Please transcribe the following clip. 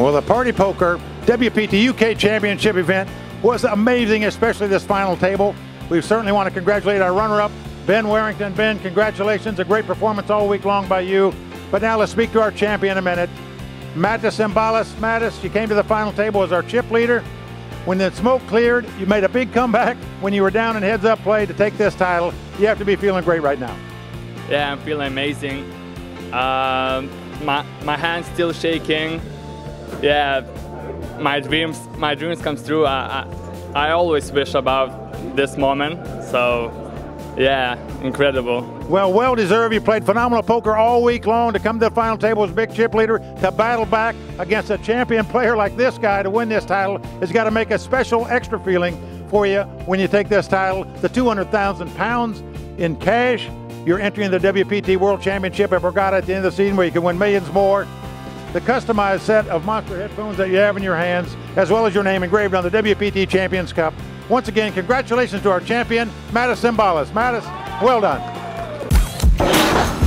Well, the Party Poker WPT UK Championship event was amazing, especially this final table. We certainly want to congratulate our runner-up, Ben Warrington. Ben, congratulations. A great performance all week long by you. But now let's speak to our champion a minute. Matas Cimbolas. Matas, you came to the final table as our chip leader. When the smoke cleared, you made a big comeback when you were down in heads-up play to take this title. You have to be feeling great right now. Yeah, I'm feeling amazing. My hand's still shaking. Yeah, my dreams comes true. I always wish about this moment. So, yeah, incredible. Well, well deserved. You played phenomenal poker all week long. To come to the final table as big chip leader, to battle back against a champion player like this guy to win this title, has got to make a special extra feeling for you when you take this title. The £200,000 in cash. You're entering the WPT World Championship at Borgata at the end of the season, where you can win millions more. The customized set of Monster headphones that you have in your hands, as well as your name engraved on the WPT Champions Cup. Once again, congratulations to our champion, Matas Cimbolas. Matas, well done.